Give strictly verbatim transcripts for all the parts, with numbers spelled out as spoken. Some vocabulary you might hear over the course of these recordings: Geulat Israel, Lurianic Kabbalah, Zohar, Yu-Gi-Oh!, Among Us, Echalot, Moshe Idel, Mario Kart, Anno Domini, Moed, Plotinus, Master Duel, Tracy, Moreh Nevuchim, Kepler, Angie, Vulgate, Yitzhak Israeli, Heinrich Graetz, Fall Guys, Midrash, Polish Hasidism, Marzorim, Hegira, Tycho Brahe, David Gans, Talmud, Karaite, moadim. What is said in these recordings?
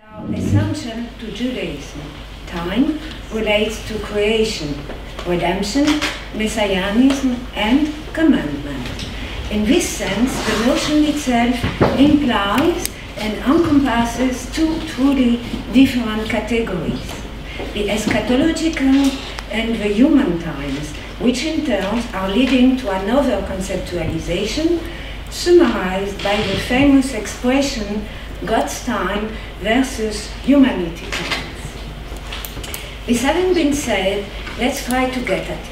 Now, assumption to Judaism. Time relates to creation, redemption, messianism, and commandment. In this sense, the notion itself implies and encompasses two truly different categories, the eschatological and the human times, which in turn are leading to another conceptualization, summarized by the famous expression God's time versus humanity's times. This having been said, let's try to get at it.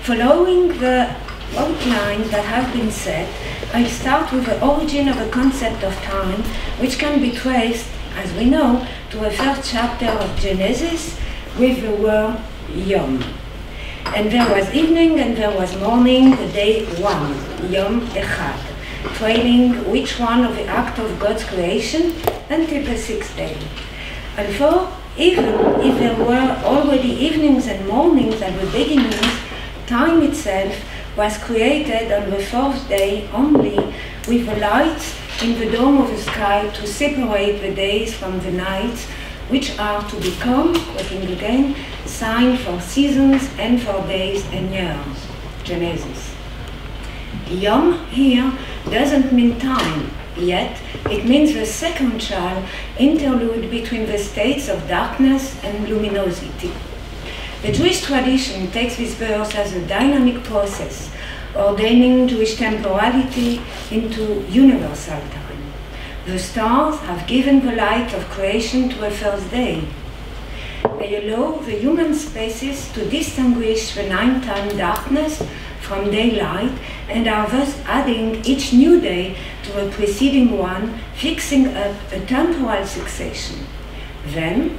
Following the outlines that have been set, I start with the origin of the concept of time, which can be traced, as we know, to the first chapter of Genesis with the word Yom. And there was evening and there was morning, the day one, Yom Echad, trailing which one of the acts of God's creation until the sixth day. And for even if there were already evenings and mornings at the beginnings, time itself was created on the fourth day only, with the lights in the dome of the sky to separate the days from the nights, which are to become, quoting again, signs for seasons and for days and years. Genesis. Yom here doesn't mean time, yet it means the second child interlude between the states of darkness and luminosity. The Jewish tradition takes this verse as a dynamic process, ordaining Jewish temporality into universal time. The stars have given the light of creation to a first day. They allow the human spaces to distinguish the nighttime darkness from daylight and are thus adding each new day to the preceding one, fixing up a temporal succession. Then,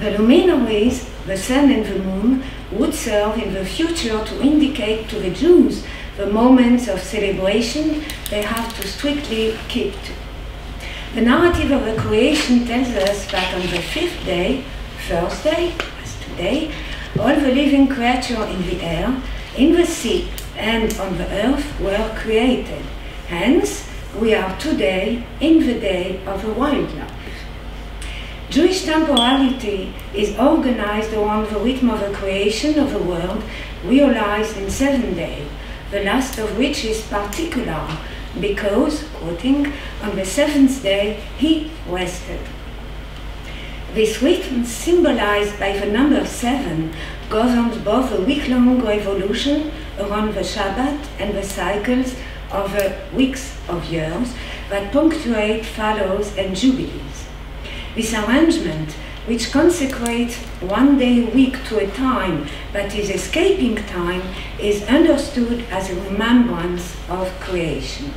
the luminaries, the sun and the moon, would serve in the future to indicate to the Jews the moments of celebration they have to strictly keep to. The narrative of the creation tells us that on the fifth day, Thursday, as today, all the living creatures in the air, in the sea, and on the earth were created. Hence, we are today in the day of the wildlife. Jewish temporality is organized around the rhythm of the creation of the world, realized in seven days, the last of which is particular, because, quoting, on the seventh day he rested. This rhythm, symbolized by the number seven, governs both the week-long revolution around the Shabbat and the cycles of the weeks of years that punctuate fallows and jubilees. This arrangement, which consecrates one day a week to a time that is escaping time, is understood as a remembrance of creation.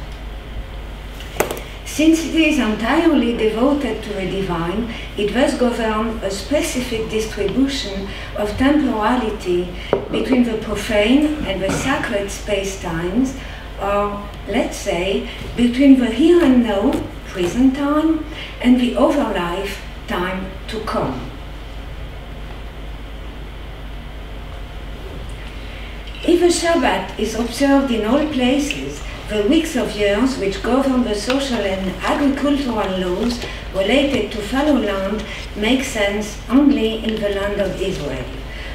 Since it is entirely devoted to the divine, it thus governs a specific distribution of temporality between the profane and the sacred space-times, or, let's say, between the here and now, present time, and the overlife, time to come. If a Shabbat is observed in all places, the weeks of years which govern the social and agricultural laws related to fallow land make sense only in the land of Israel.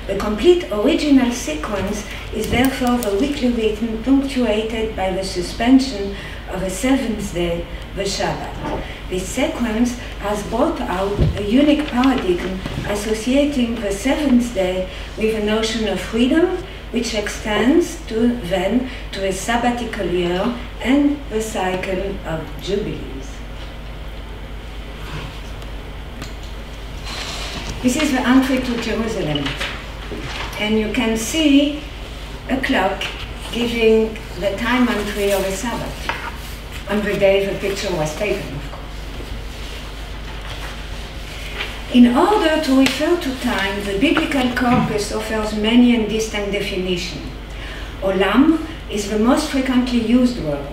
The complete original sequence is therefore the weekly rhythm punctuated by the suspension of the seventh day, the Shabbat. This sequence has brought out a unique paradigm associating the seventh day with a notion of freedom, which extends to then to a sabbatical year and the cycle of jubilees. This is the entry to Jerusalem. And you can see a clock giving the time entry of a Sabbath, on the day the picture was taken, of course. In order to refer to time, the biblical corpus offers many and distinct definitions. Olam is the most frequently used word.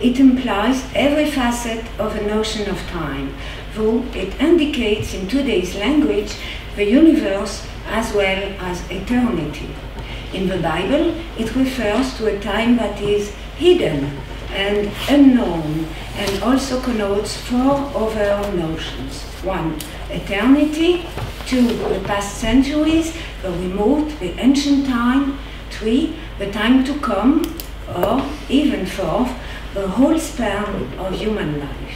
It implies every facet of a notion of time, though it indicates in today's language the universe as well as eternity. In the Bible, it refers to a time that is hidden, and unknown, and also connotes four overall notions. One, eternity. Two, the past centuries, the remote, the ancient time. Three, the time to come, or even fourth, the whole span of human life.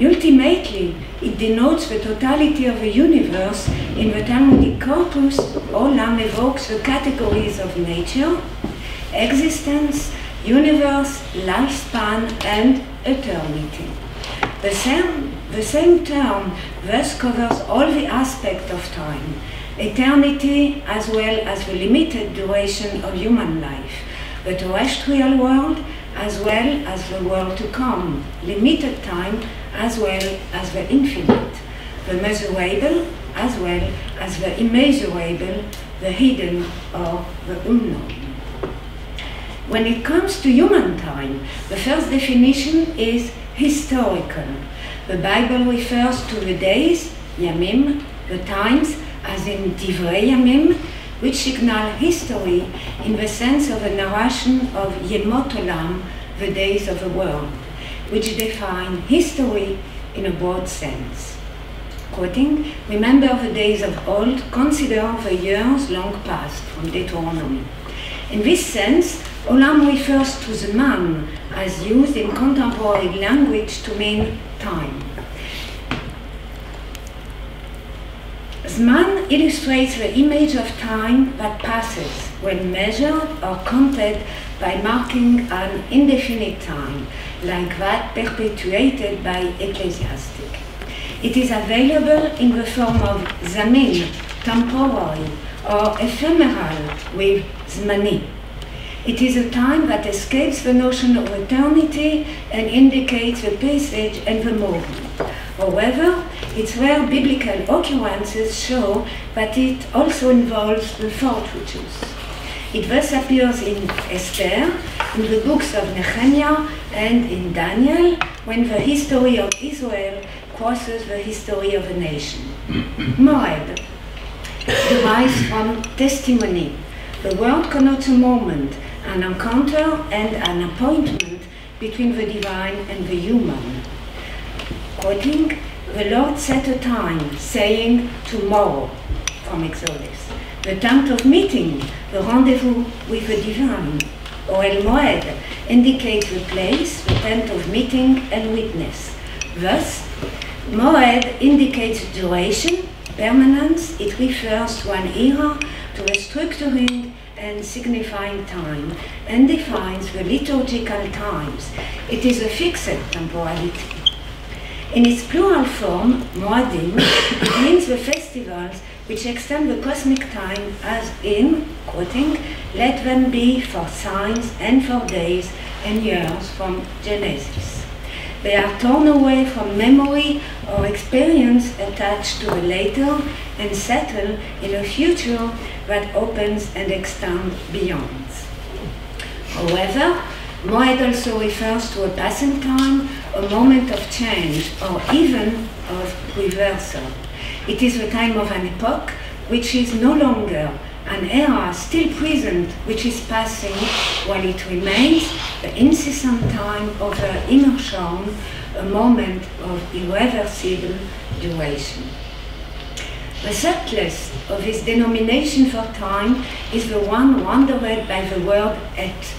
Ultimately, it denotes the totality of the universe. In the Talmudic corpus, Olam evokes the categories of nature, existence, universe, lifespan, and eternity. The same, the same term thus covers all the aspects of time, eternity as well as the limited duration of human life, the terrestrial world as well as the world to come, limited time as well as the infinite, the measurable as well as the immeasurable, the hidden or the unknown. When it comes to human time, the first definition is historical. The Bible refers to the days, yamim, the times, as in divrei yamim, which signal history in the sense of a narration of yemot olam, the days of the world, which define history in a broad sense. Quoting, remember the days of old, consider the years long past, from Deuteronomy. In this sense, Olam refers to Zman, as used in contemporary language to mean time. Zman illustrates the image of time that passes when measured or counted by marking an indefinite time, like that perpetuated by ecclesiastic. It is available in the form of Zamin, temporary, or ephemeral, with Zmani. It is a time that escapes the notion of eternity and indicates the passage and the moment. However, its rare biblical occurrences show that it also involves the fortitudes. It thus appears in Esther, in the books of Nehemiah, and in Daniel, when the history of Israel crosses the history of a nation. Moed derives from testimony. The word connotes a moment, an encounter and an appointment between the divine and the human. Quoting, the Lord set a time, saying, tomorrow, from Exodus. The time of meeting, the rendezvous with the divine, or El Moed, indicates the place, the tent of meeting and witness. Thus, Moed indicates duration, permanence. It refers to an era, to a structuring and signifying time, and defines the liturgical times. It is a fixed temporality. In its plural form, moadim means the festivals which extend the cosmic time as in, quoting, let them be for signs and for days and years from Genesis. They are torn away from memory or experience attached to a later and settle in a future that opens and extends beyond. However, Moed also refers to a passing time, a moment of change, or even of reversal. It is the time of an epoch which is no longer, an era still present which is passing, while it remains the incessant time of the immersion, a moment of irreversible duration. The subtlest of this denomination for time is the one rendered by the word et.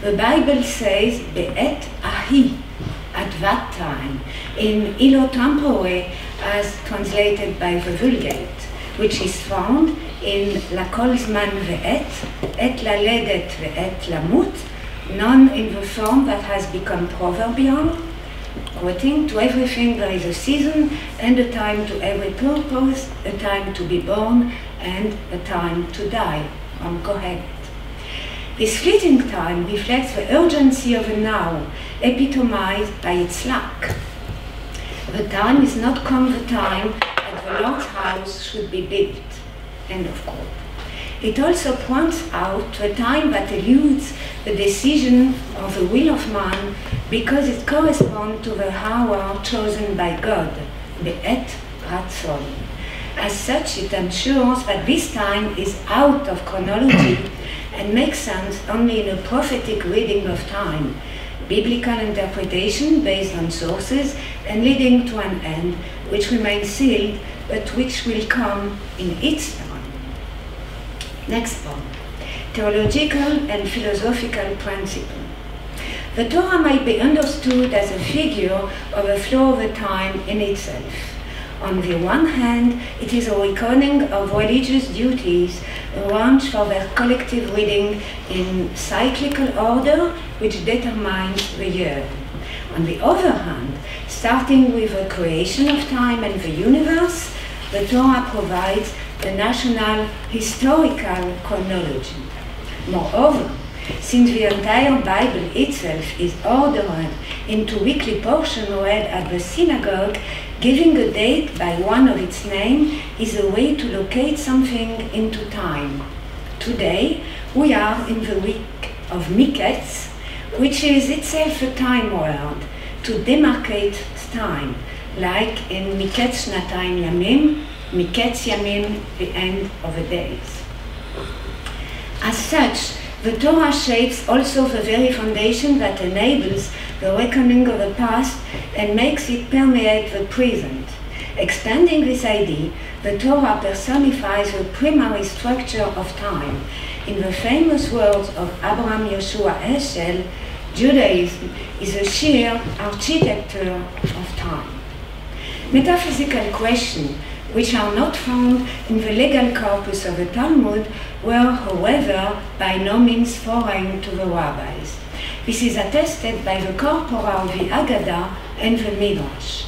The Bible says, be'et ahi, at that time, in illo tempore, as translated by the Vulgate, which is found in la kol zman ve'et, et la ledet ve'et la mut, none in the form that has become proverbial, quoting, to everything there is a season, and a time to every purpose, a time to be born, and a time to die, from Kohelet. This fleeting time reflects the urgency of the now, epitomized by its lack. The time is not come the time that the Lord's house should be built. End of quote. It also points out to a time that eludes the decision of the will of man because it corresponds to the hour chosen by God, be'et ratzon. As such, it ensures that this time is out of chronology and makes sense only in a prophetic reading of time, biblical interpretation based on sources and leading to an end which remains sealed but which will come in its time. Next point, theological and philosophical principle. The Torah might be understood as a figure of a flow of a time in itself. On the one hand, it is a reckoning of religious duties arranged for their collective reading in cyclical order which determines the year. On the other hand, starting with the creation of time and the universe, the Torah provides a national historical chronology. Moreover, since the entire Bible itself is ordered into weekly portions read at the synagogue, giving a date by one of its name is a way to locate something into time. Today, we are in the week of Miketz, which is itself a time word, to demarcate time, like in Miketz Shnatayim Yamim, Miketz Yamim, the end of the days. As such, the Torah shapes also the very foundation that enables the reckoning of the past and makes it permeate the present. Expanding this idea, the Torah personifies the primary structure of time. In the famous words of Abraham Yehoshua Heschel, Judaism is a sheer architecture of time. Metaphysical questions, which are not found in the legal corpus of the Talmud, were, however, by no means foreign to the rabbis. This is attested by the corpora of the Haggadah and the Midrash.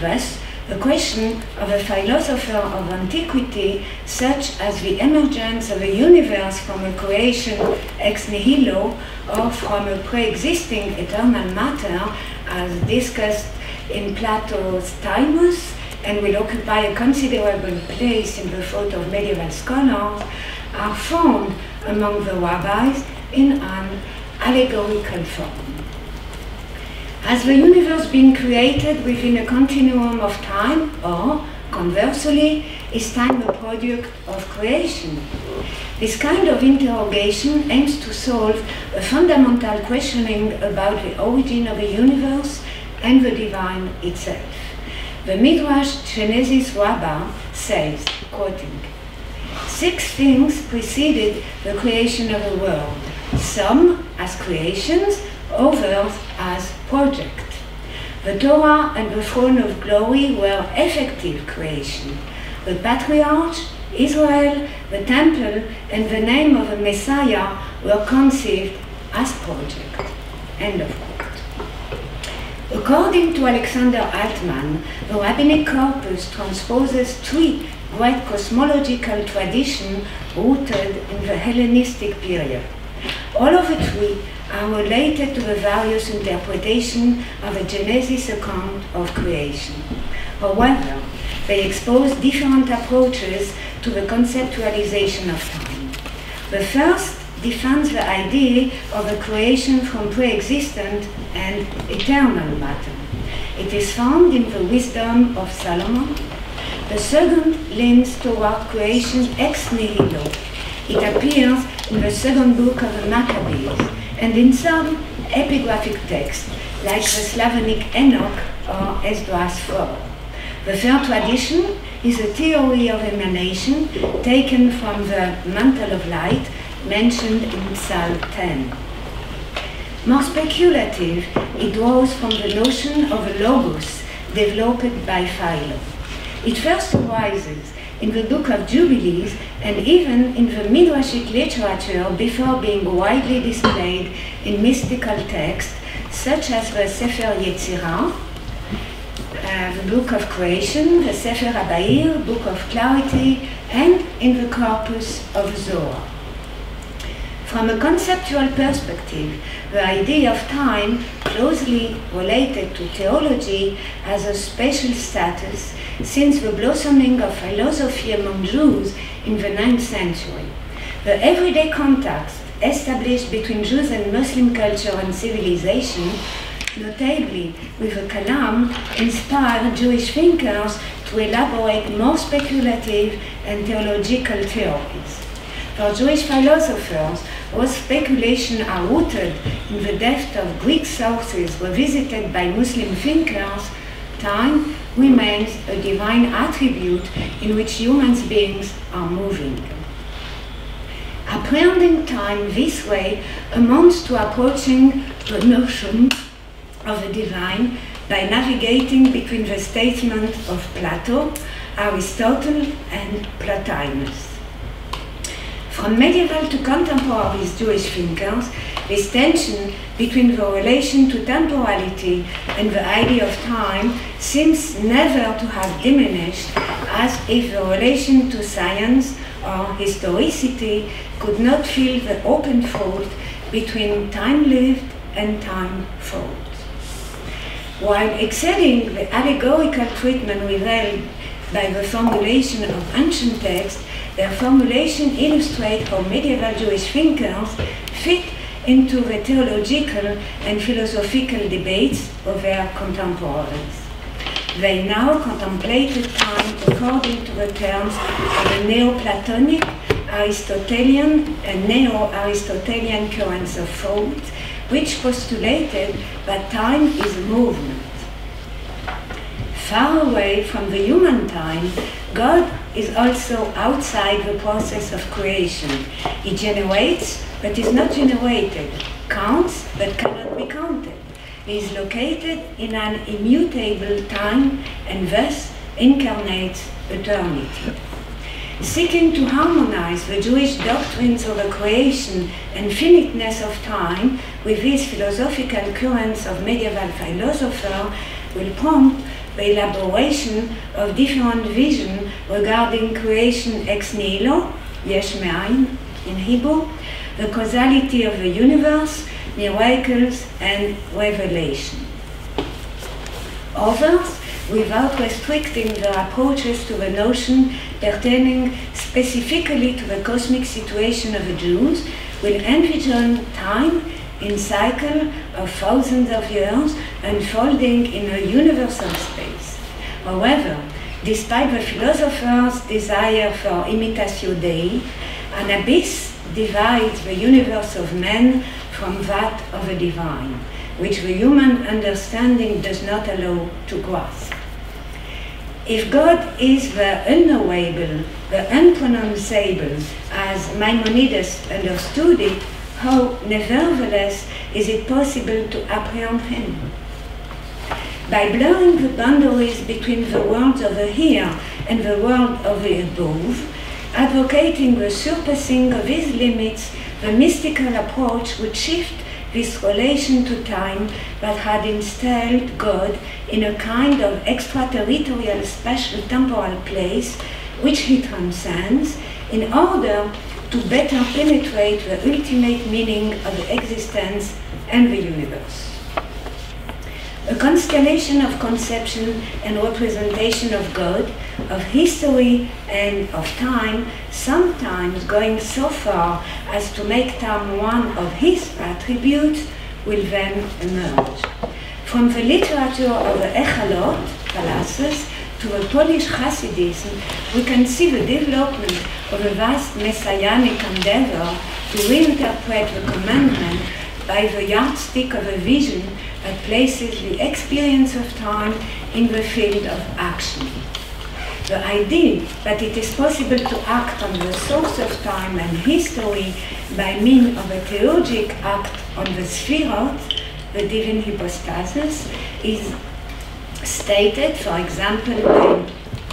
Thus, the question of a philosopher of antiquity, such as the emergence of a universe from a creation ex nihilo or from a pre-existing eternal matter, as discussed in Plato's Timaeus, and will occupy a considerable place in the thought of medieval scholars, are found among the rabbis in an allegorical form. Has the universe been created within a continuum of time, or, conversely, is time a product of creation? This kind of interrogation aims to solve a fundamental questioning about the origin of the universe and the divine itself. The Midrash Genesis Rabbah says, quoting, "Six things preceded the creation of the world, some as creations, others as project. The Torah and the throne of glory were effective creation. The patriarch, Israel, the temple, and the name of the Messiah were conceived as project." End of quote. According to Alexander Altman, the rabbinic corpus transposes three great cosmological traditions rooted in the Hellenistic period. All of the three are related to the various interpretations of the Genesis account of creation. However, they expose different approaches to the conceptualization of time. The first defends the idea of a creation from pre-existent and eternal matter. It is found in the wisdom of Solomon. The second leans toward creation ex nihilo. It appears in the second book of the Maccabees and in some epigraphic texts, like the Slavonic Enoch or Esdras four. The third tradition is a theory of emanation taken from the mantle of light mentioned in Psalm ten. More speculative, it draws from the notion of a logos developed by Philo. It first arises in the Book of Jubilees and even in the Midrashic literature before being widely displayed in mystical texts such as the Sefer Yetzirah, uh, the Book of Creation, the Sefer HaBair, Book of Clarity, and in the corpus of Zohar. From a conceptual perspective, the idea of time, closely related to theology, has a special status since the blossoming of philosophy among Jews in the ninth century. The everyday context established between Jews and Muslim culture and civilization, notably with the Kalam, inspired Jewish thinkers to elaborate more speculative and theological theories. For Jewish philosophers, or speculation are rooted in the depth of Greek sources revisited by Muslim thinkers, time remains a divine attribute in which human beings are moving. Apprehending time this way amounts to approaching the notion of the divine by navigating between the statement of Plato, Aristotle, and Plotinus. From medieval to contemporary Jewish thinkers, this tension between the relation to temporality and the idea of time seems never to have diminished, as if the relation to science or historicity could not fill the open fold between time lived and time thought. While excelling the allegorical treatment revealed by the formulation of ancient texts, their formulation illustrates how medieval Jewish thinkers fit into the theological and philosophical debates of their contemporaries. They now contemplated time according to the terms of the Neoplatonic, Aristotelian, and Neo-Aristotelian currents of thought, which postulated that time is a movement. Far away from the human time, God is also outside the process of creation. He generates, but is not generated, counts, but cannot be counted. He is located in an immutable time and thus incarnates eternity. Seeking to harmonize the Jewish doctrines of the creation and finiteness of time with these philosophical currents of medieval philosophers will prompt the elaboration of different visions regarding creation ex nihilo, yesh me'ayn in Hebrew, the causality of the universe, miracles, and revelation. Others, without restricting their approaches to the notion pertaining specifically to the cosmic situation of the Jews, will envision time in cycle of thousands of years unfolding in a universal space. However, despite the philosopher's desire for imitatio dei, an abyss divides the universe of man from that of the divine, which the human understanding does not allow to grasp. If God is the unknowable, the unpronounceable, as Maimonides understood it, how, nevertheless, is it possible to apprehend him? By blurring the boundaries between the world of the here and the world of the above, advocating the surpassing of these limits, the mystical approach would shift this relation to time that had installed God in a kind of extraterritorial spatial temporal place, which he transcends, in order to better penetrate the ultimate meaning of existence and the universe. A constellation of conception and representation of God, of history and of time, sometimes going so far as to make time one of his attributes, will then emerge. From the literature of the Echalot, palaces, to the Polish Hasidism, we can see the development of a vast messianic endeavor to reinterpret the commandment by the yardstick of a vision that places the experience of time in the field of action. The idea that it is possible to act on the source of time and history by means of a theurgic act on the sephirot, the divine hypostasis, is stated, for example, by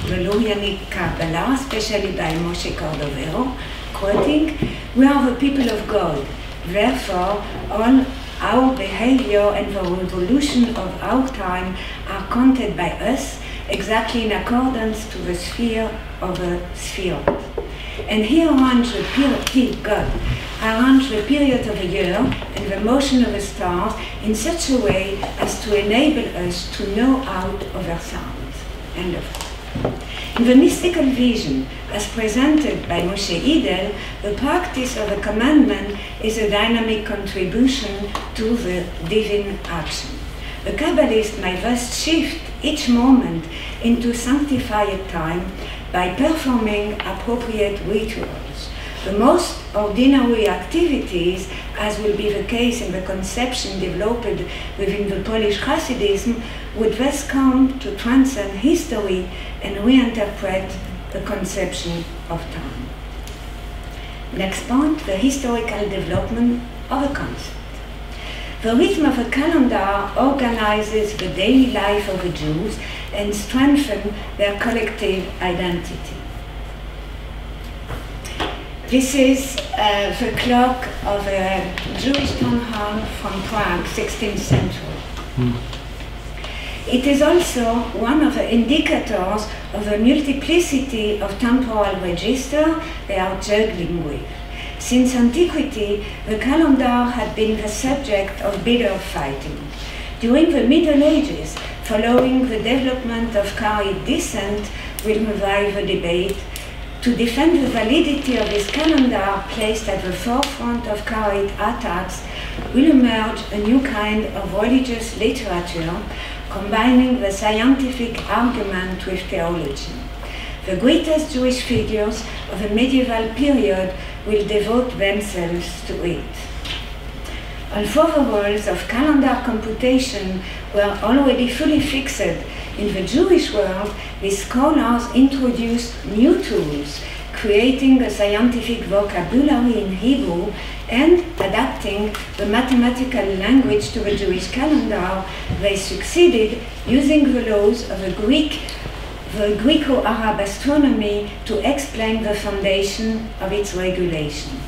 the Lurianic Kabbalah, especially by Moshe Cordovero, quoting, "We are the people of God. Therefore, all our behavior and the revolution of our time are counted by us exactly in accordance to the sphere of a sphere." And he arranged the period, he, God, arranged the period of a year and the motion of the stars in such a way as to enable us to know out of our sounds. End of quote. In the mystical vision, as presented by Moshe Idel, the practice of the commandment is a dynamic contribution to the divine action. The Kabbalist may thus shift each moment into sanctified time by performing appropriate rituals, The most ordinary activities, as will be the case in the conception developed within the Polish Hasidism, would thus come to transcend history and reinterpret the conception of time. Next point, the historical development of a concept. The rhythm of a calendar organizes the daily life of the Jews and strengthens their collective identity. This is uh, the clock of a Jewish town hall from Prague, sixteenth century. Mm. It is also one of the indicators of the multiplicity of temporal registers they are juggling with. Since antiquity, the calendar had been the subject of bitter fighting. During the Middle Ages, following the development of Karaite descent, will revive the debate to defend the validity of this calendar placed at the forefront of Karaite attacks. Will emerge a new kind of religious literature, combining the scientific argument with theology. The greatest Jewish figures of the medieval period will devote themselves to it. Although the rules of calendar computation were already fully fixed in the Jewish world, these scholars introduced new tools, creating a scientific vocabulary in Hebrew and adapting the mathematical language to the Jewish calendar. They succeeded using the laws of the Greek the Greco-Arab astronomy to explain the foundation of its regulation,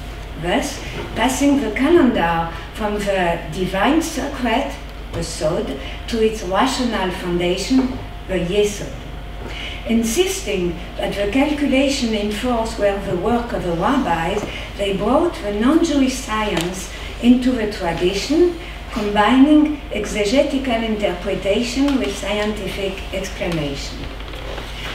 thus passing the calendar from the divine secret, the sod, to its rational foundation, the yesod. Insisting that the calculation in force were the work of the rabbis, they brought the non-Jewish science into the tradition, combining exegetical interpretation with scientific explanation.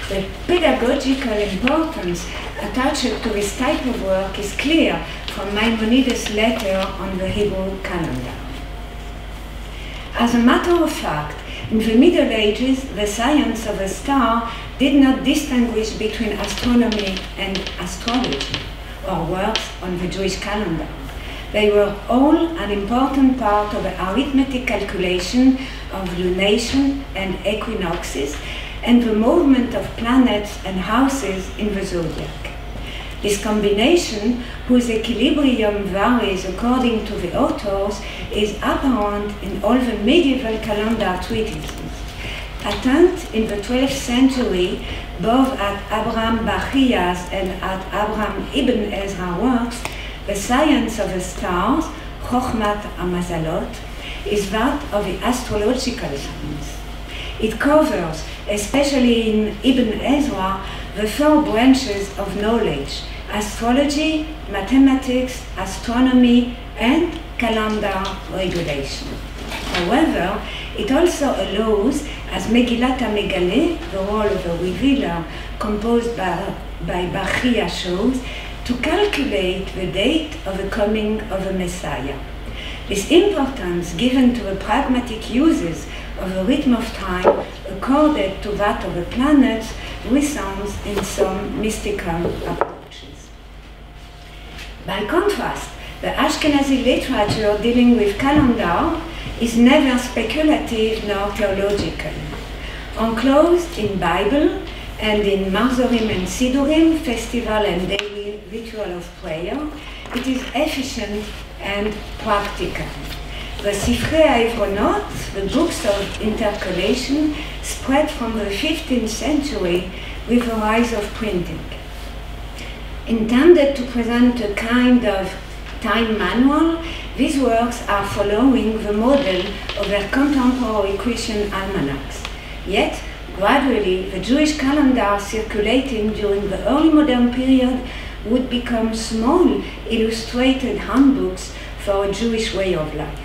The pedagogical importance attached to this type of work is clear from Maimonides' letter on the Hebrew calendar. As a matter of fact, in the Middle Ages, the science of a star did not distinguish between astronomy and astrology, or works on the Jewish calendar. They were all an important part of the arithmetic calculation of lunation and equinoxes, and the movement of planets and houses in the zodiac. This combination, whose equilibrium varies according to the authors, is apparent in all the medieval calendar treatises. Patent in the twelfth century, both at Abraham Bachias and at Abraham Ibn Ezra works, the science of the stars, Chochmat HaMazalot, is that of the astrological science. It covers, especially in Ibn Ezra, the four branches of knowledge: astrology, mathematics, astronomy, and calendar regulation. However, it also allows, as Megillat HaMegale, the role of the revealer, composed by, by Bachia shows, to calculate the date of the coming of the Messiah. This importance given to the pragmatic uses of the rhythm of time accorded to that of the planets resounds in some mystical approaches. By contrast, the Ashkenazi literature dealing with calendar is neither speculative nor theological. Enclosed in Bible and in Marzorim and Sidurim, festival and daily ritual of prayer, it is efficient and practical. The Sifrei Haevronot, the books of intercalation, spread from the fifteenth century with the rise of printing. Intended to present a kind of time manual, these works are following the model of their contemporary Christian almanacs. Yet, gradually, the Jewish calendar circulating during the early modern period would become small, illustrated handbooks for a Jewish way of life.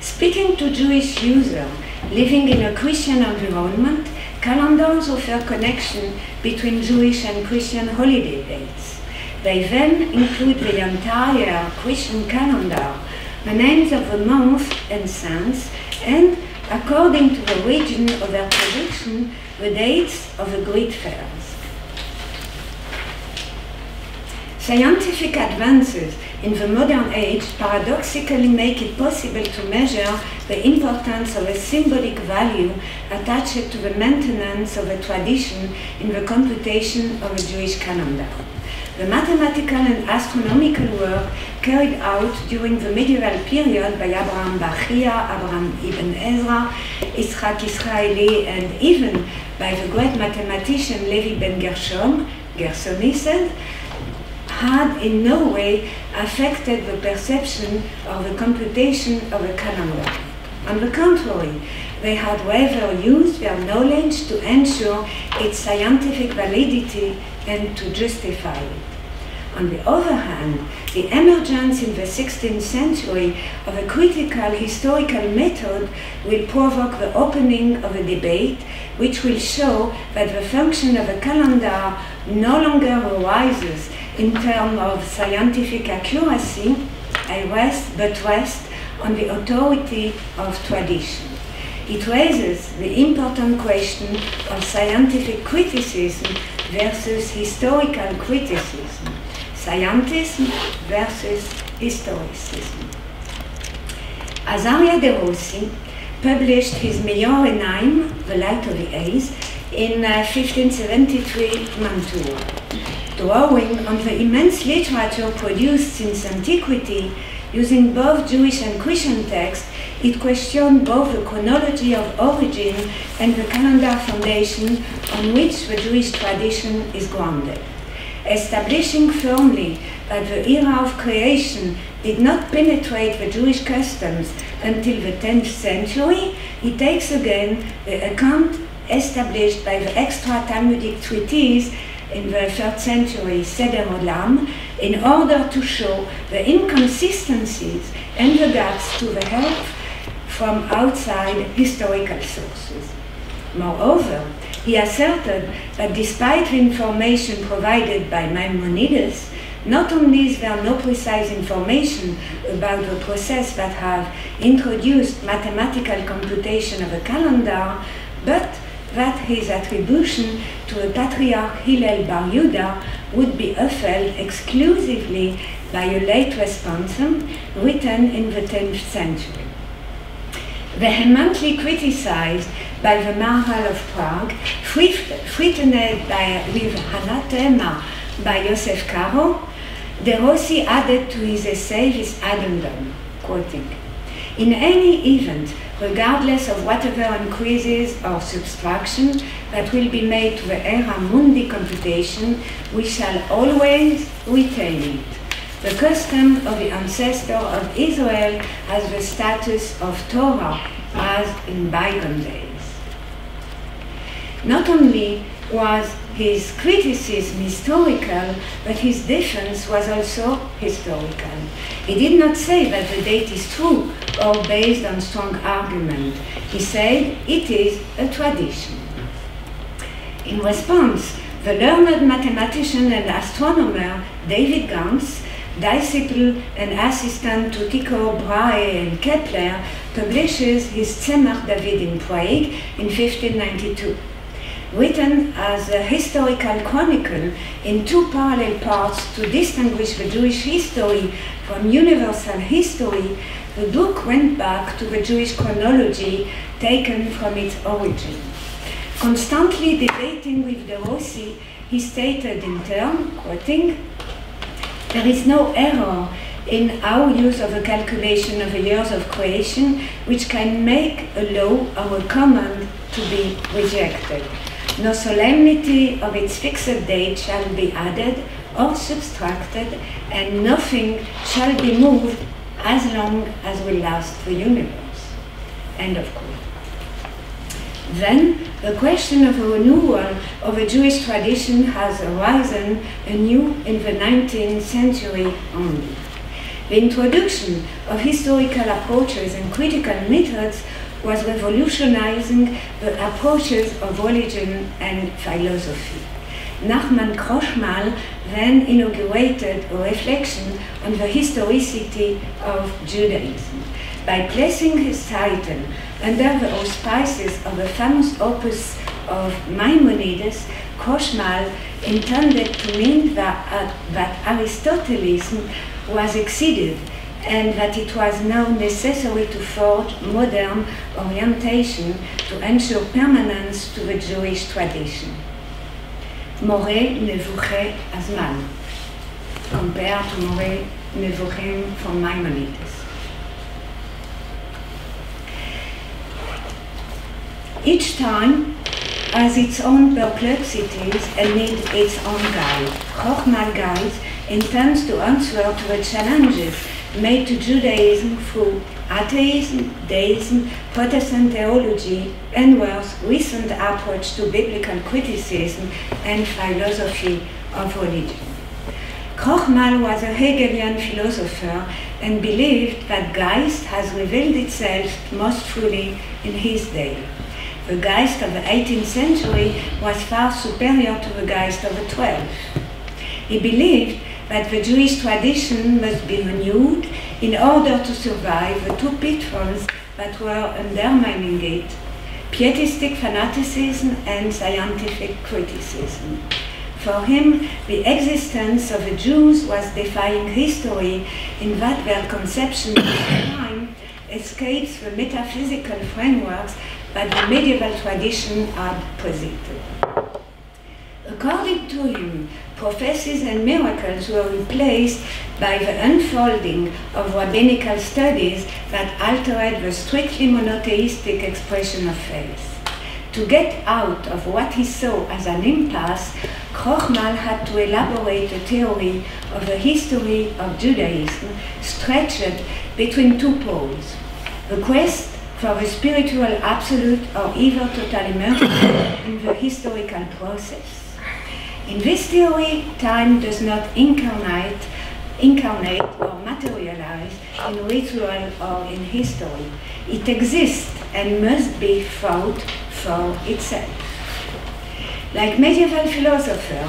Speaking to Jewish users living in a Christian environment, calendars offer connection between Jewish and Christian holiday dates. They then include the entire Christian calendar, the names of the month and saints, and, according to the region of their prediction, the dates of the great fairs. Scientific advances in the modern age paradoxically make it possible to measure the importance of a symbolic value attached to the maintenance of a tradition in the computation of a Jewish calendar. The mathematical and astronomical work carried out during the medieval period by Abraham Bar Chiyah, Abraham Ibn Ezra, Yitzhak Israeli, and even by the great mathematician Levi ben Gershom, Gersony said, had in no way affected the perception or the computation of a calendar. On the contrary, they had rather used their knowledge to ensure its scientific validity and to justify it. On the other hand, the emergence in the sixteenth century of a critical historical method will provoke the opening of a debate which will show that the function of a calendar no longer arises in terms of scientific accuracy, I rest, but rest on the authority of tradition. It raises the important question of scientific criticism versus historical criticism, scientism versus historicism. Azaria de Rossi published his Meiorenaim, The Light of the A's, in fifteen seventy-three Mantua. Drawing on the immense literature produced since antiquity, using both Jewish and Christian texts, it questioned both the chronology of origin and the calendar foundation on which the Jewish tradition is grounded. Establishing firmly that the era of creation did not penetrate the Jewish customs until the tenth century, he takes again the account established by the extra-Talmudic treatise in the third century Seder Olam, in order to show the inconsistencies and the gaps to the help from outside historical sources. Moreover, he asserted that despite the information provided by Maimonides, not only is there no precise information about the process that have introduced mathematical computation of a calendar, but that his attribution to the Patriarch Hillel Bar Judah would be upheld exclusively by a late responsum written in the tenth century. Vehemently criticized by the Maharal of Prague, threatened by, with anathema by Joseph Caro, De Rossi added to his essay this addendum, quoting, "In any event, regardless of whatever increases or subtraction that will be made to the era mundi computation, we shall always retain it. The custom of the ancestor of Israel has the status of Torah, as in bygone days." Not only was his criticism historical, but his defense was also historical. He did not say that the date is true or based on strong argument. He said it is a tradition. In response, the learned mathematician and astronomer David Gans, disciple and assistant to Tycho Brahe and Kepler, publishes his Tzemach David in Prague in fifteen ninety-two. Written as a historical chronicle in two parallel parts to distinguish the Jewish history from universal history, the book went back to the Jewish chronology taken from its origin. Constantly debating with De Rossi, he stated in turn, quoting, "There is no error in our use of a calculation of the years of creation which can make a law or a command to be rejected. No solemnity of its fixed date shall be added or subtracted, and nothing shall be moved as long as we last the universe." End of quote. Then, the question of a renewal of a Jewish tradition has arisen anew in the nineteenth century only. The introduction of historical approaches and critical methods was revolutionizing the approaches of religion and philosophy. Nachman Krochmal then inaugurated a reflection on the historicity of Judaism by placing his title under the auspices of the famous opus of Maimonides Koshmal intended to mean that, uh, that Aristotelianism was exceeded and that it was now necessary to forge modern orientation to ensure permanence to the Jewish tradition. Moreh Nevuche Azman, compared to Moreh Nevuchim from Maimonides. Each time has its own perplexities and needs its own guide. Chochmal Guide intends to answer to the challenges made to Judaism through atheism, deism, Protestant theology, and Wells's recent approach to biblical criticism and philosophy of religion. Chochmal was a Hegelian philosopher and believed that Geist has revealed itself most fully in his day. The Geist of the eighteenth century was far superior to the Geist of the twelfth. He believed that the Jewish tradition must be renewed in order to survive the two pitfalls that were undermining it: pietistic fanaticism and scientific criticism. For him, the existence of the Jews was defying history in that their conception of time escapes the metaphysical frameworks that the medieval tradition had posited. According to him, prophecies and miracles were replaced by the unfolding of rabbinical studies that altered the strictly monotheistic expression of faith. To get out of what he saw as an impasse, Chochmal had to elaborate a theory of the history of Judaism stretched between two poles: the quest for the spiritual absolute or either total immersion in the historical process. In this theory, time does not incarnate, incarnate or materialize in ritual or in history. It exists and must be fought for itself. Like medieval philosopher,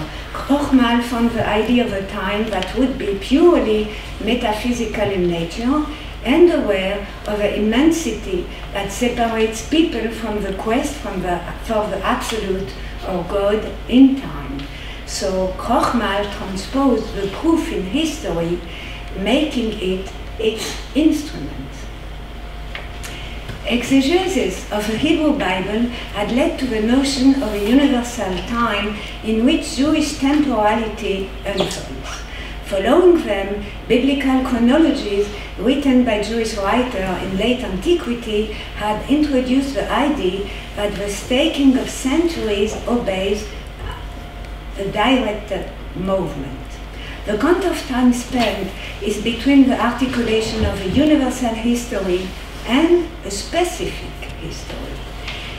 Chochmal found the idea of a time that would be purely metaphysical in nature and aware of the immensity that separates people from the quest from the, for the absolute or God in time. So Chochmal transposed the proof in history, making it its instrument. Exegesis of the Hebrew Bible had led to the notion of a universal time in which Jewish temporality unfolds. Following them, biblical chronologies written by Jewish writers in late antiquity had introduced the idea that the staking of centuries obeys a directed movement. The count of time spent is between the articulation of a universal history and a specific history,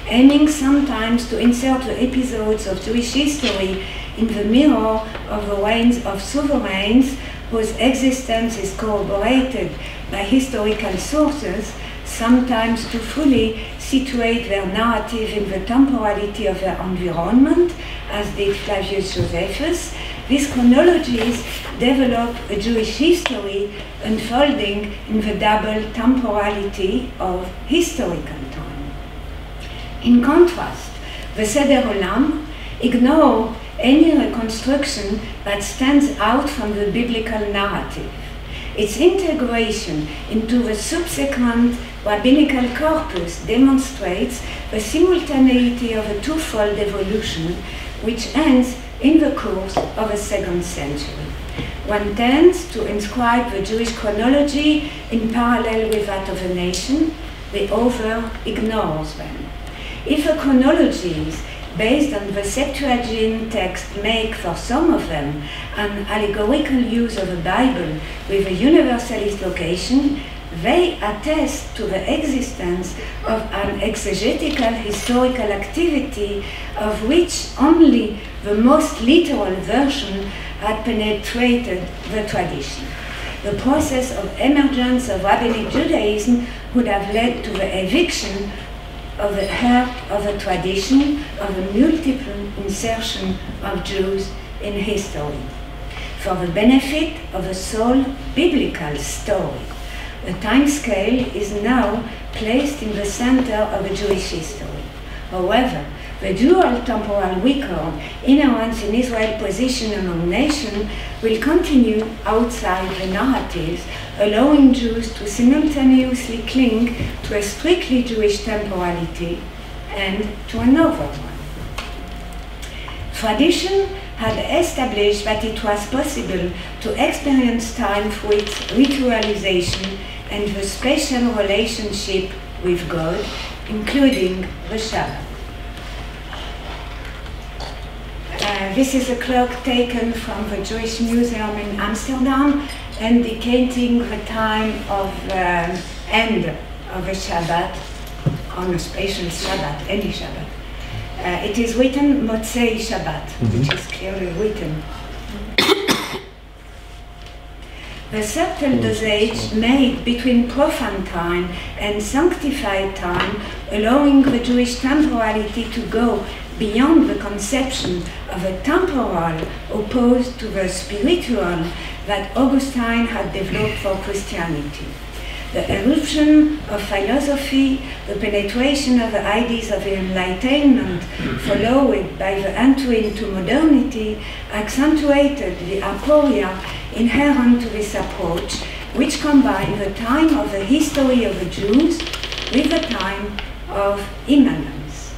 aiming sometimes to insert the episodes of Jewish history in the mirror of the reigns of sovereigns whose existence is corroborated by historical sources, sometimes to fully situate their narrative in the temporality of their environment, as did Flavius Josephus. These chronologies develop a Jewish history unfolding in the double temporality of historical time. In contrast, the Seder Olam ignore any reconstruction that stands out from the biblical narrative. Its integration into the subsequent rabbinical corpus demonstrates the simultaneity of a twofold evolution which ends in the course of the second century. One tends to inscribe the Jewish chronology in parallel with that of a nation; the other ignores them. If a chronology is based on the Septuagint text make for some of them an allegorical use of the Bible with a universalist location, they attest to the existence of an exegetical historical activity of which only the most literal version had penetrated the tradition. The process of emergence of Rabbinic Judaism would have led to the eviction of the heart of a tradition of a multiple insertion of Jews in history, for the benefit of a sole biblical story. The timescale is now placed in the center of a Jewish history. However, the dual temporal recurrent inherent in Israel's position among nations will continue outside the narratives, allowing Jews to simultaneously cling to a strictly Jewish temporality and to another one. Tradition had established that it was possible to experience time through its ritualization and the special relationship with God, including the Shabbat. Uh, this is a clock taken from the Jewish Museum in Amsterdam, indicating the time of the end of the Shabbat, on a special Shabbat, any Shabbat. Uh, it is written Motzei Shabbat, mm-hmm. which is clearly written. The subtle dosage made between profane time and sanctified time, allowing the Jewish temporality to go beyond the conception of a temporal opposed to the spiritual that Augustine had developed for Christianity. The eruption of philosophy, the penetration of the ideas of the Enlightenment, followed by the entry into modernity, accentuated the aporia inherent to this approach, which combined the time of the history of the Jews with the time of immanence.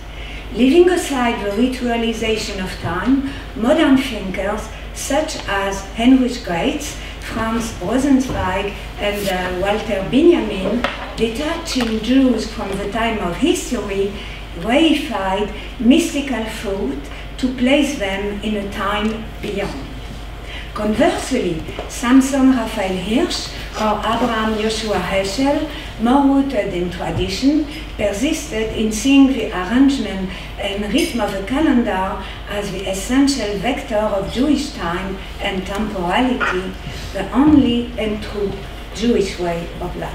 Leaving aside the ritualization of time, modern thinkers such as Heinrich Graetz, Franz Rosenzweig, and uh, Walter Benjamin, detaching Jews from the time of history, reified mystical thought to place them in a time beyond. Conversely, Samson Raphael Hirsch or Abraham Joshua Heschel, more rooted in tradition, persisted in seeing the arrangement and rhythm of the calendar as the essential vector of Jewish time and temporality, the only and true Jewish way of life.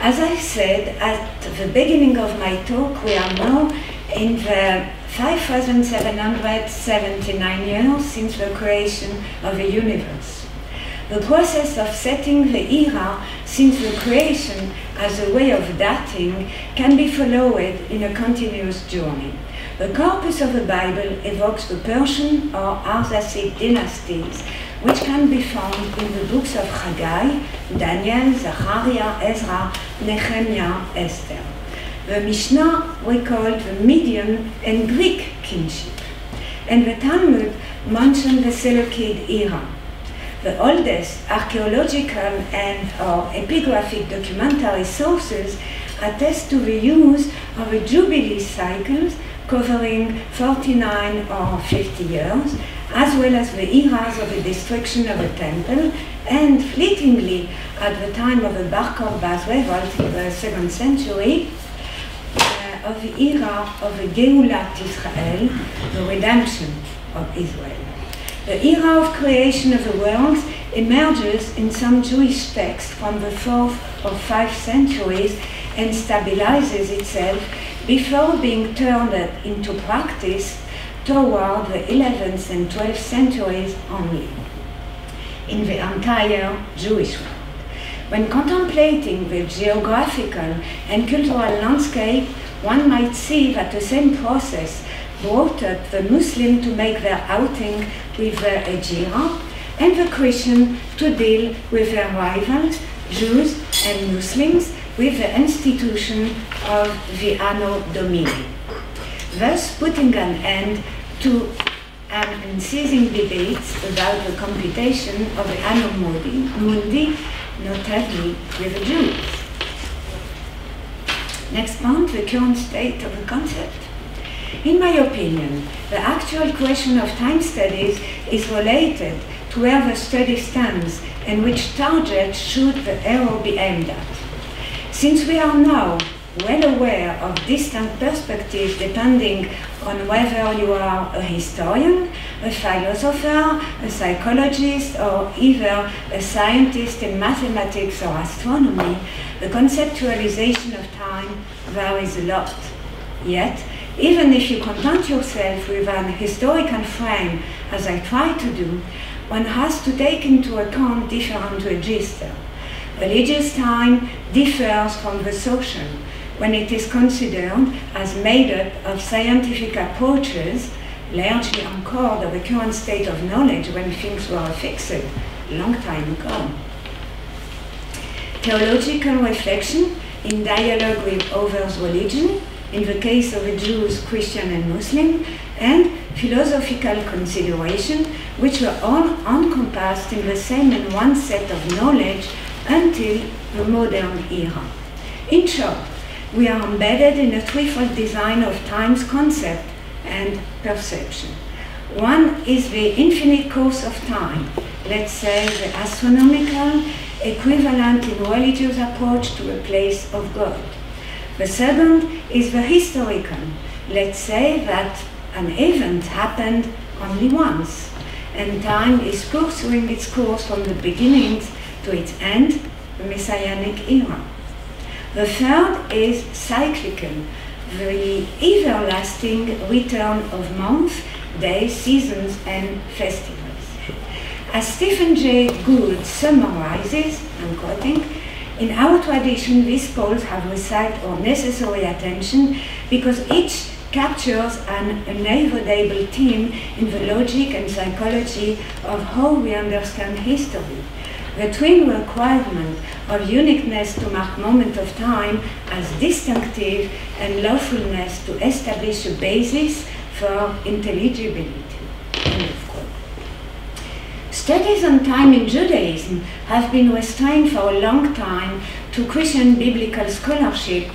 As I said at the beginning of my talk, we are now in the five thousand seven hundred seventy-nine years since the creation of the universe. The process of setting the era since the creation as a way of dating can be followed in a continuous journey. The corpus of the Bible evokes the Persian or Arsacid dynasties, which can be found in the books of Haggai, Daniel, Zechariah, Ezra, Nehemiah, Esther. The Mishnah recalled the Median and Greek kinship, and the Talmud mentioned the Seleucid era. The oldest archaeological and or epigraphic documentary sources attest to the use of a jubilee cycles covering forty-nine or fifty years, as well as the eras of the destruction of the temple, and fleetingly at the time of the Bar Kokhba's revolt in the second century, of the era of the Geulat Israel, the redemption of Israel. The era of creation of the world emerges in some Jewish texts from the fourth or fifth centuries and stabilizes itself before being turned into practice toward the eleventh and twelfth centuries only, in the entire Jewish world. When contemplating the geographical and cultural landscape, one might see that the same process brought up the Muslim to make their outing with the Hegira, and the Christian to deal with their rivals, Jews and Muslims, with the institution of the Anno Domini, thus putting an end to an unceasing debates about the computation of the Anno Mundi, notably with the Jews. Next point, the current state of the concept. In my opinion, the actual question of time studies is related to where the study stands and which target should the arrow be aimed at. Since we are now well aware of distant perspectives depending on whether you are a historian, a philosopher, a psychologist, or either a scientist in mathematics or astronomy, the conceptualization of time varies a lot. Yet, even if you content yourself with an historical frame, as I try to do, one has to take into account different registers. religious time differs from the social, when it is considered as made up of scientific approaches, largely anchored to the current state of knowledge when things were fixed a long time ago. Theological reflection in dialogue with others' religion, in the case of the Jews, Christian and Muslim, and philosophical consideration, which were all encompassed in the same and one set of knowledge until the modern era. In short, we are embedded in a threefold design of time's concept and perception. One is the infinite course of time, let's say the astronomical equivalent in religious approach to a place of God. The second is the historical, let's say that an event happened only once, and time is pursuing its course from the beginning to its end, the Messianic era. The third is cyclical, the everlasting return of months, days, seasons, and festivals. As Stephen Jay Gould summarizes, I'm quoting, in our tradition, these poles have received our necessary attention because each captures an inevitable theme in the logic and psychology of how we understand history. The twin requirement of uniqueness to mark moment of time as distinctive and lawfulness to establish a basis for intelligibility. Studies on time in Judaism have been restrained for a long time to Christian biblical scholarship,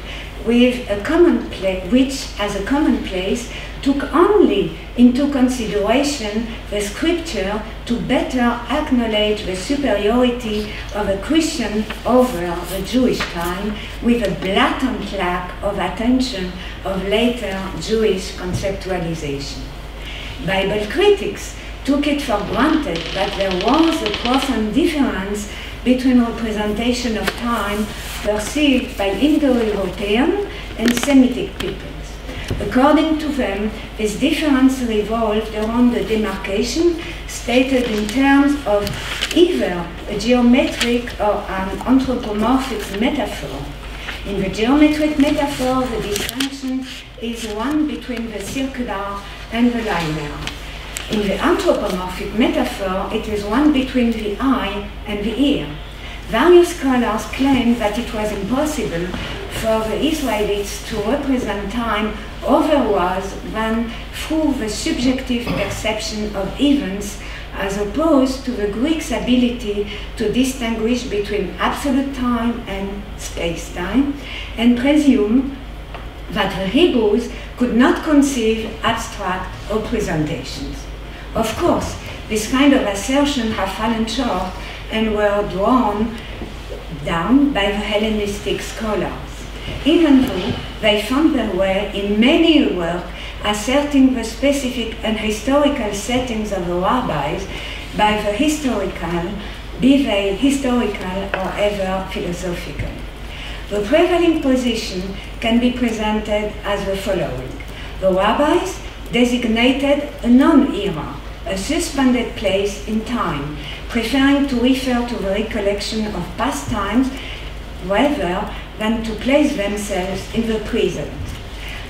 with a commonplace, which, as a commonplace, took only into consideration the scripture to better acknowledge the superiority of a Christian over the Jewish time, with a blatant lack of attention of later Jewish conceptualization. Bible critics took it for granted that there was a profound difference between representation of time perceived by Indo-European and Semitic peoples. According to them, this difference revolved around the demarcation stated in terms of either a geometric or an anthropomorphic metaphor. In the geometric metaphor, the distinction is one between the circular and the linear. In the anthropomorphic metaphor, it is one between the eye and the ear. Various scholars claim that it was impossible for the Israelites to represent time otherwise than through the subjective perception of events, as opposed to the Greeks' ability to distinguish between absolute time and space-time, and presume that the Hebrews could not conceive abstract representations. Of course, this kind of assertion have fallen short and were drawn down by the Hellenistic scholars, even though they found their way in many works asserting the specific and historical settings of the rabbis by the historical, be they historical or ever philosophical. The prevailing position can be presented as the following. The rabbis designated a non-era, a suspended place in time, preferring to refer to the recollection of past times rather than to place themselves in the present.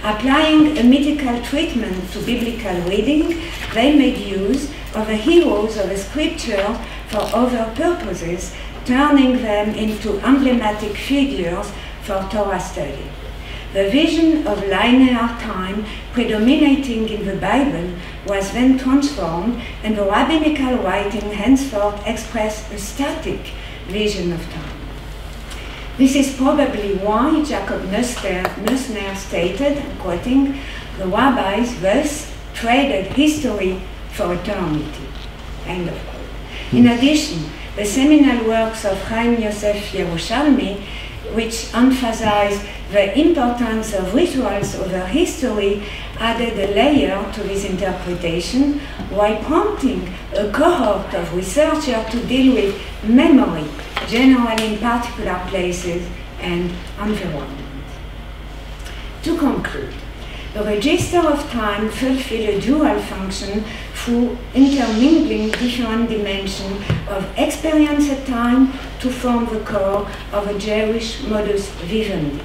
Applying a mythical treatment to biblical reading, they made use of the heroes of the scripture for other purposes, turning them into emblematic figures for Torah study. The vision of linear time predominating in the Bible was then transformed, and the rabbinical writing henceforth expressed a static vision of time. This is probably why Jacob Neusner stated, I'm quoting, "The rabbis thus traded history for eternity." End of quote. In addition, the seminal works of Chaim Yosef Yerushalmi, which emphasized the importance of rituals over history, added a layer to this interpretation, while prompting a cohort of researchers to deal with memory, generally in particular places and environments. To conclude, The register of time fulfills a dual function through intermingling different dimensions of experience at time to form the core of a Jewish modus vivendi.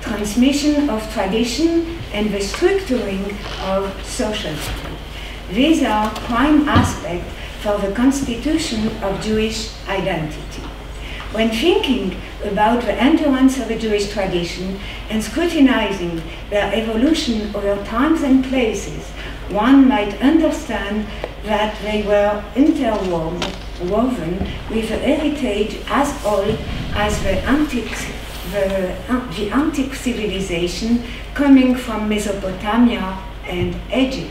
Transmission of tradition and the structuring of social time. These are prime aspects for the constitution of Jewish identity. When thinking about the endurance of the Jewish tradition and scrutinizing their evolution over times and places, one might understand that they were interwoven with a heritage as old as the antique, the, the antique civilization coming from Mesopotamia and Egypt.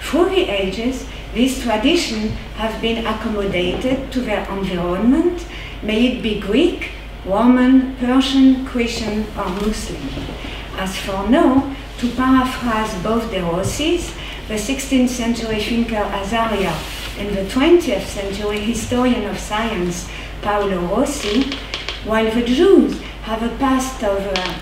Through the ages, these traditions have been accommodated to their environment, may it be Greek, Roman, Persian, Christian, or Muslim. As for now, to paraphrase both the Rossis, the sixteenth century thinker Azaria, and the twentieth century historian of science Paolo Rossi, while the Jews have a past of uh,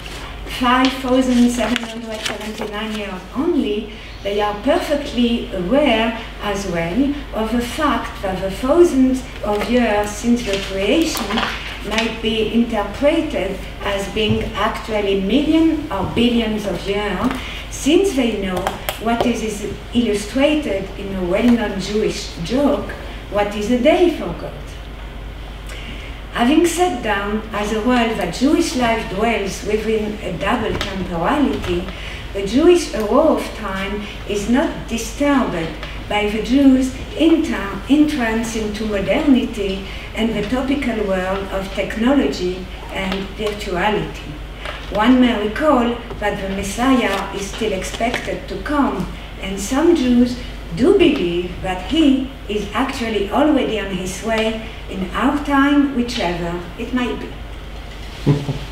five thousand seven hundred seventy-nine years only, they are perfectly aware as well of the fact that the thousands of years since the creation might be interpreted as being actually millions or billions of years, since they know what is illustrated in a well-known Jewish joke, what is a day for God. Having set down as a world that Jewish life dwells within a double temporality, the Jewish arrow of time is not disturbed by the Jews' entrance into modernity and the topical world of technology and virtuality. One may recall that the Messiah is still expected to come, and some Jews do believe that he is actually already on his way in our time, whichever it might be.